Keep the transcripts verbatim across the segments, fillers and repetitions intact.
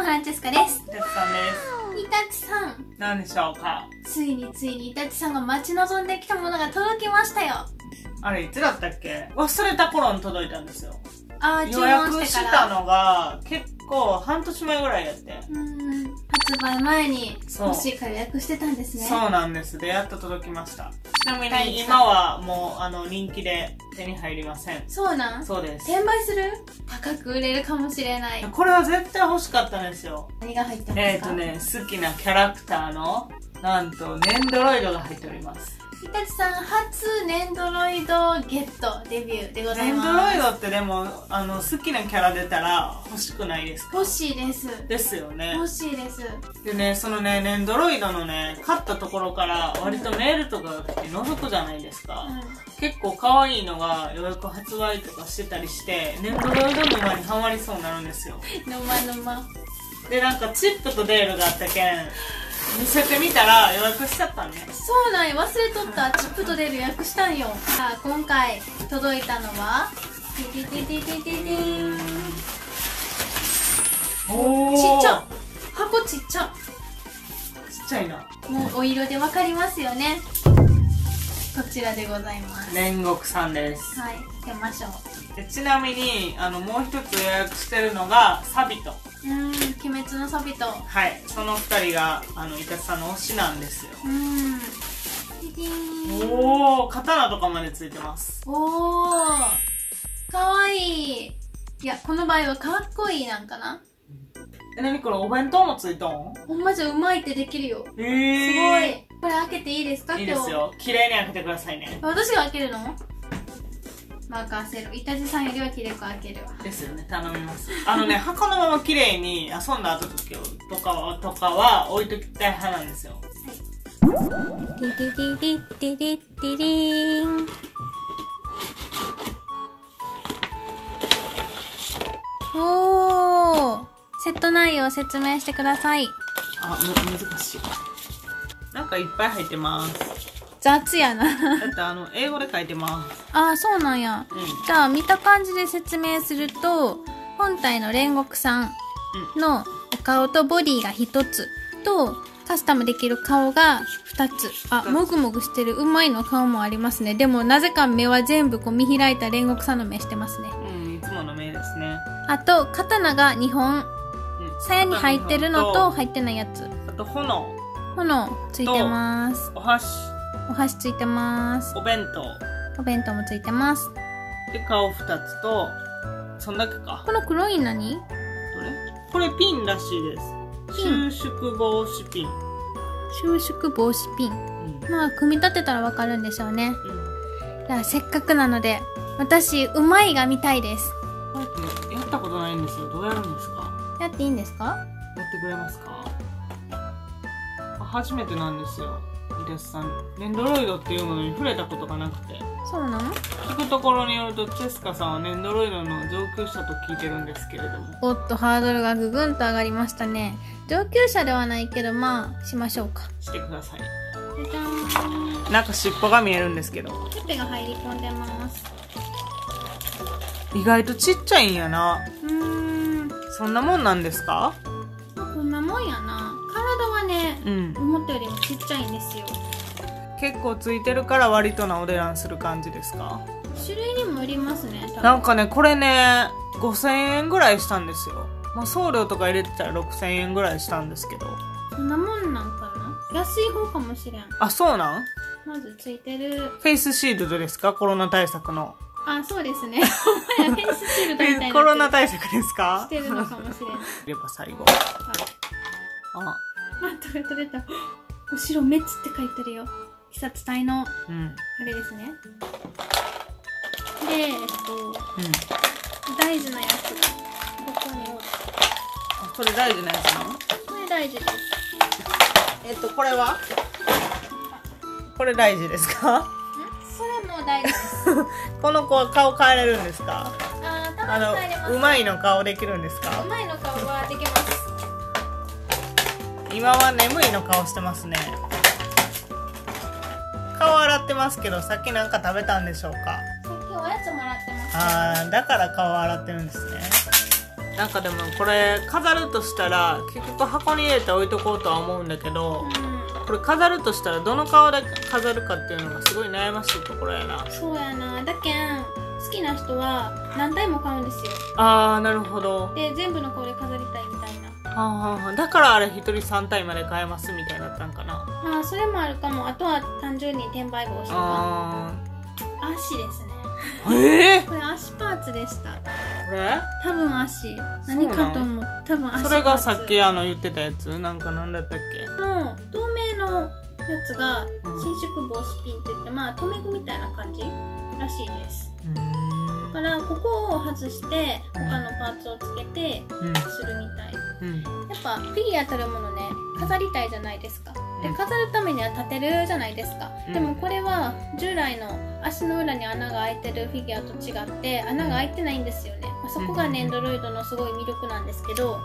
もフランチェスカです。イタチさんです。イタチさん。何でしょうか。ついについにイタチさんが待ち望んできたものが届きましたよ。あれいつだったっけ？忘れた頃に届いたんですよ。あー、注文してから。予約したのが結構半年前ぐらいやって。うん。発売前に欲しいから予約してたんですね。そう、そうなんです。でやっと届きました。ちなみに今はもうあの人気で手に入りません。そうなん？そうです。転売する？高く売れるかもしれない。これは絶対欲しかったんですよ。何が入ってますか？えっとね、好きなキャラクターのなんとネンドロイドが入っております。イタチさん初ネンドロイドゲットデビューでございます。ネンドロイドってでもあの好きなキャラ出たら欲しくないですか？欲しいです。ですよね。欲しいです。でね、そのね、ネンドロイドのね、買ったところから割とメールとかが来て覗くじゃないですか。うん、結構可愛いのが予約発売とかしてたりして、ネンドロイド沼にハマりそうになるんですよ。沼沼。で、なんかチップとデールがあったけん、見せてみたら予約しちゃったね。そうなんや、忘れとった。チップとデール予約したんよ。さあ、今回届いたのは、てててててててーん。おー。ちっちゃ。箱ちっちゃ。ちっちゃいな。もうお色でわかりますよね。こちらでございます。煉獄さんです。はい、出ましょう。で、ちなみに、あの、もう一つ予約してるのが、サビト。うん、鬼滅のサビト。はい、その二人が、あの、イタチさんの推しなんですよ。うん。おお、刀とかまでついてます。おお、かわいい。いや、この場合はかっこいいなんかな。え、なにこれ、お弁当もついたん？ほんまじゃうまいってできるよ。えー、すごい。これ開けていいですか？いいですよ。綺麗に開けてくださいね。私が開けるの？任せる。イタチさんよりは綺麗く開けるわ。ですよね。頼みます。あのね、箱のまま綺麗に遊んだ後とかは、とかは置いときたい派なんですよ。はい。デデデデデデデデーン。おー。セット内容を説明してください。あ、む、難しい。なんかいっぱい入ってます。雑やな。だってあの、英語で書いてます。ああ、そうなんや。うん、じゃあ、見た感じで説明すると、本体の煉獄さんのお顔とボディがひとつと、カスタムできる顔がふたつ。あ、もぐもぐしてるうまいの顔もありますね。でも、なぜか目は全部こう見開いた煉獄さんの目してますね。うん、いつもの目ですね。あと、刀がにほん。鞘に入ってるのと入ってないやつ。あと、炎。炎ついてます。お箸。お箸ついてます。お弁当。お弁当もついてます。で、顔二つと、そんだけか。この黒い何？どれ？これピンらしいです。収縮防止ピン。収縮防止ピン。うん、まあ、組み立てたらわかるんでしょうね。うん、じゃあ、せっかくなので、私、うまいが見たいです。やったことないんですよ。どうやるんですか？やっていいんですか？やってくれますか？初めてなんですよ、イタチさん。ネンドロイドっていうものに触れたことがなくて。そうなの？聞くところによると、チェスカさんはネンドロイドの上級者と聞いてるんですけれども。おっと、ハードルがぐぐんと上がりましたね。上級者ではないけど、まあ、しましょうか。してください。じゃじゃーん。なんか尻尾が見えるんですけど。手が入り込んでます。意外とちっちゃいんやな。うーん。そんなもんなんですか？こんなもんやな。体はね、うん、思ったよりもちっちゃいんですよ。結構ついてるから割となお値段する感じですか？種類にもよりますね。なんかね、これね、ごせんえんぐらいしたんですよ。まあ、送料とか入れてたらろくせんえんぐらいしたんですけど。そんなもんなんかな。安い方かもしれん。あ、そうなん？まずついてるフェイスシールドですか？コロナ対策の。あ、そうですね。フェイスシールドみたいな。コロナ対策ですか？してるのかもしれない。やっぱ最後。あ、あ、取れた取れた。後ろ、メッツって書いてるよ。鬼殺隊の、うん、あれですね。で、えっと、うん、大事なやつが、ここにおる。あ、それ大事なやつなの？これ大事です。えっと、これは？これ大事ですか？それも大事です。この子は顔変えれるんですか？あ、たまに変えれます。あの、うまいの顔できるんですか？うまいの顔はできます。今は眠いの顔してますね。顔洗ってますけど、さっきなんか食べたんでしょうか？さっきおやつもらってます。ああ、だから顔洗ってるんですね。なんかでもこれ飾るとしたら結局箱に入れて置いとこうとは思うんだけど、うん、これ飾るとしたらどの顔で飾るかっていうのがすごい悩ましいところやな。そうやな。だけん好きな人は何台も買うんですよ。ああ、なるほど。で全部の顔で飾りたいみたいな。はんはんはん。だからあれひとりさんたいまで買えますみたいだったんかな。まあそれもあるかも。あとは単純に転売号とか足ですね。ええー、これ足パーツでした。これ多分足。何かと思う。多分足。それがさっきあの言ってたやつ、なんか何だったっけ。の透明のやつが伸縮防止ピンって言って、まあ留め具みたいな感じらしいです。だからここを外して他のパーツをつけてするみたい。うん、やっぱフィギュアたるものね、飾りたいじゃないですか。で飾るためには立てるじゃないですか、うん、でもこれは従来の足の裏に穴が開いてるフィギュアと違って穴が開いてないんですよね、まあ、そこがね、エンドロイドのすごい魅力なんですけど、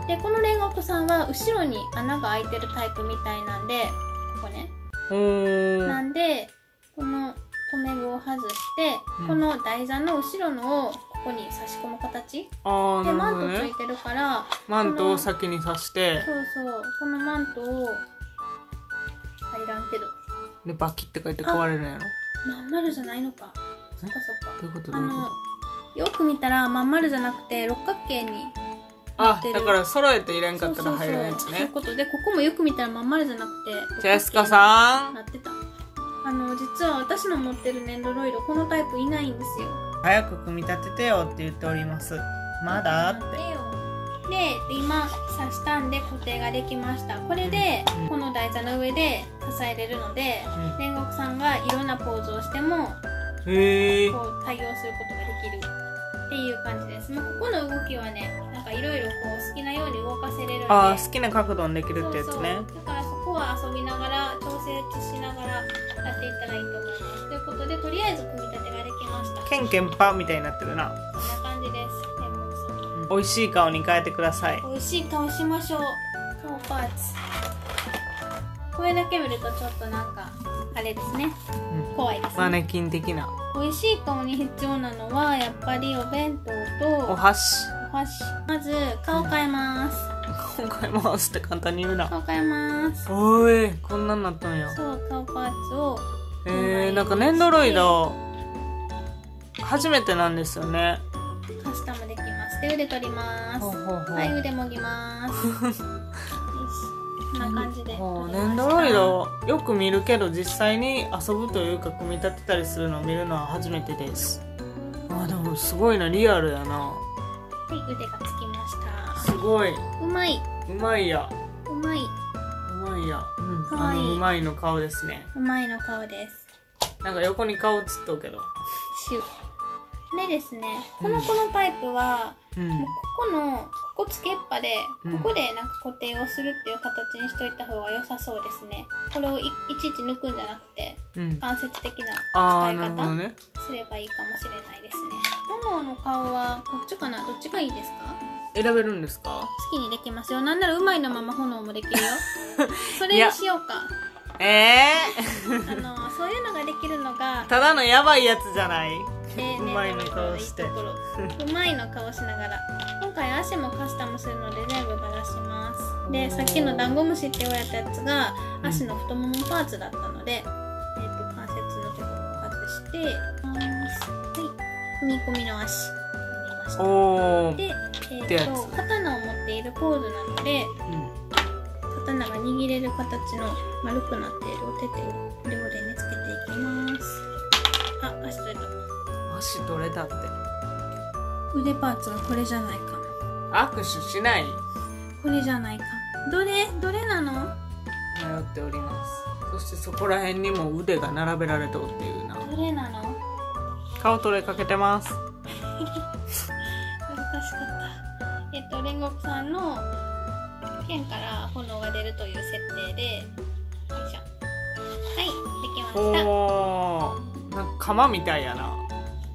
うん、でこのレンガ音さんは後ろに穴が開いてるタイプみたいなんで、ここね、なんでこの留め具を外して、うん、この台座の後ろのをここに差し込む形、あ、でマントついてるから、マントを先に刺して、そうそう、このマントを入らんけどでバキって書いて壊れるんやろ。まん丸じゃないのか。そっかそっか。あのよく見たらまん丸じゃなくて六角形になってる。あ、だから揃えて入れんかったら入らないやつね。そういうことで、ここもよく見たらまん丸じゃなくてジェスカさんなってた。あの実は私の持ってる粘土ロイド、このタイプいないんですよ。早く組み立ててよって言っております。まだってで、今刺したんで固定ができました。これで、うん、この台座の上で支えれるので、うん、煉獄さんがいろんなポーズをしても、へー、こう対応することができるっていう感じです。まあ、ここの動きはね、なんかいろいろ好きなように動かせれるんで、あ、好きな角度にできるってやつね。そうそう、だからそこは遊びながら調整しながらやっていったらいいと思います。ということで、とりあえず組み立てができました。ケンケンパみたいになってるな。こんな感じです。美味しい顔に変えてください。美味しい顔しましょう。顔パーツ。これだけ見るとちょっとなんかあれですね。うん、怖いですね。マネキン的な。美味しい顔に必要なのはやっぱりお弁当とお箸。お箸。まず顔変えます。うん、顔変えますって簡単に言うな。顔変えます。おい、こんなんなったんや。そう、顔パーツを。えー、なんか粘土ロイド初めてなんですよね。カスタムできます。で、腕取ります。はい、腕もぎます。こんな感じで粘土ロイドよく見るけど、実際に遊ぶというか組み立てたりするのを見るのは初めてです。あ、でもすごいな、リアルやな。はい、腕がつきました。すごい。うまい、うまいや、うまい、うまいや、うん、かわいい。うまいの顔ですね。うまいの顔です。なんか横に顔映っとうけど。シュッでですね、このこのパイプは、うん、もうここのここつけっぱで、うん、ここでなんか固定をするっていう形にしといた方が良さそうですね。これを い, いちいち抜くんじゃなくて、うん、間接的な使い方、ね、すればいいかもしれないですね。モモの顔はこっちかな。どっちがいいですか？選べるんですか？好きにできますよ。なんならうまいのまま炎もできるよ。それにしようか。えー、あのそういうのができるのがただのやばいやつじゃない。うまいの顔して、うまいの顔しながら、今回足もカスタムするので全部バラします。で、さっきのダンゴムシって言われたやつが足の太ももパーツだったので、えっと関節のところを外して、はい、踏み込みの足を入れました。で、えっと刀を持っているポーズなので、うん、刀が握れる形の丸くなっているお手手を両腕につけていきます。あ、足取れた。足取れたって。腕パーツはこれじゃないか。握手しない。これじゃないか。どれどれなの？迷っております。そしてそこら辺にも腕が並べられとるっていうな。どれなの？顔トレかけてます。恥ずかしかった。えっと煉獄さんの剣から炎が出るという設定で、よいしょ、はい、できました。おー、なんか釜みたいやな。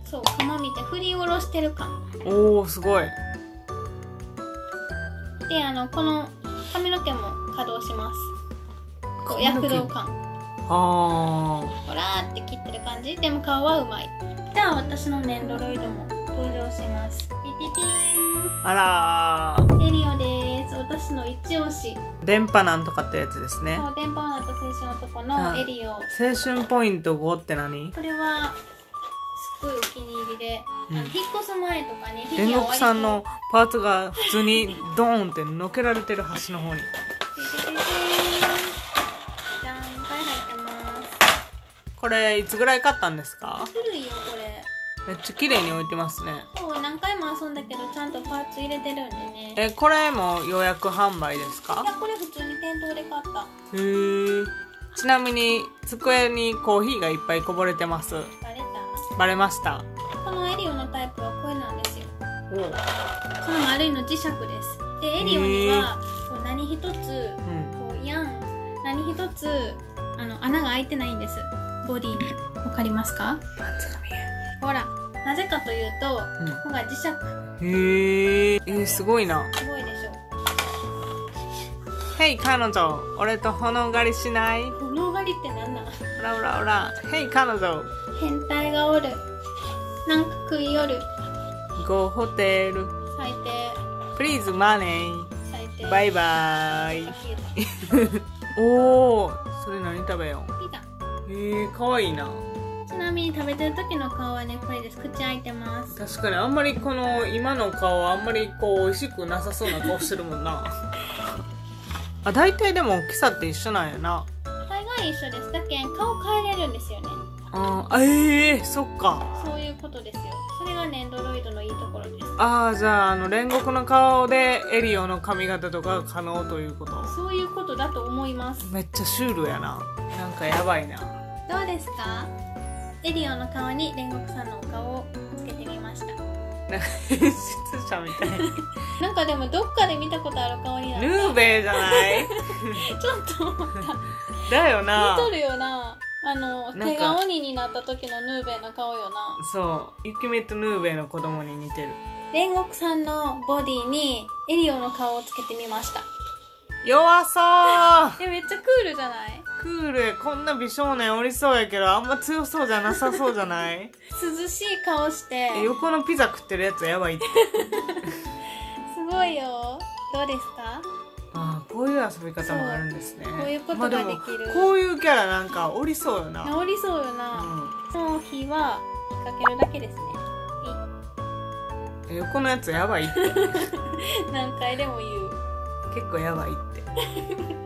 そう、釜みたい。振り下ろしてる感。おー、すごい。で、あのこの髪の毛も稼働します。こう躍動感。あー、ほらーって切ってる感じ。でも顔はうまい。じゃあ私の粘土ロイドも登場します。ピピピーン。あらー、エリオです。私の一押し。電波なんとかってやつですね。そう、電波なんと青春男のエリオ。青春ポイントごって何？これはすごいお気に入りで、うん、あの引っ越す前とかね、煉獄さんのパーツが普通にドーンってのけられてる端の方に。じゃん、いっぱい入ってます。これいつぐらい買ったんですか？古いよこれ。めっちゃ綺麗に置いてますね。そう、何回も遊んだけどちゃんとパーツ入れてるんでね。え、これも予約販売ですか？いや、これ普通に店頭で買った。へー。ちなみに机にコーヒーがいっぱいこぼれてます。バレた？バレました。このエリオのタイプはこれなんですよ。おう。この丸いの磁石です。で、エリオにはこう何一つ、うん、こうやん、何一つあの穴が開いてないんです。ボディに。わかりますか？ほら、なぜかというと、うん、ここが磁石。へえ、えー、すごいな。すごいでしょ。ヘイ彼女、俺と炎狩りしない？炎狩りってなんなん？ほらほらほら、ヘイ彼女。変態がおる。なんか食い寄る。ゴーホテル。最低。プリーズマネー。最低。バイバーイ。おお、それ何食べよう？ピザ。へえ、可愛いな。ちなみに食べてる時の顔はね、これです。口開いてます。確かにあんまりこの今の顔はあんまりこう美味しくなさそうな顔してるもんな。あ、大体でも大きさって一緒なんやな。大概一緒です。だけん顔変えれるんですよね。ああ、ええー、そっか。そういうことですよ。それがね、ドロイドのいいところです。ああ、じゃああの煉獄の顔でエリオの髪型とか可能ということ。そういうことだと思います。めっちゃシュールやな。なんかやばいな。どうですか？エリオの顔に煉獄さんのお顔をつけてみました。なんか演出者みたいなんかでもどっかで見たことある顔になった。ヌーベイじゃないちょっと思っただよな。似とるよな。あの手が鬼になった時のヌーベイの顔よな。そう、雪目とヌーベイの子供に似てる。煉獄さんのボディにエリオの顔をつけてみました。弱そう。え、めっちゃクールじゃない？クール。こんな美少年おりそうやけどあんま強そうじゃなさそうじゃない涼しい顔して。え、横のピザ食ってるやつやばいってすごいよ。どうですか？ああ、こういう遊び方もあるんですね。こういうことができる、まあ、でこういうキャラなんかおりそうよな。おりそうよな。その日は引っ掛けるだけですね。え、横のやつやばいって何回でも言う。結構やばいって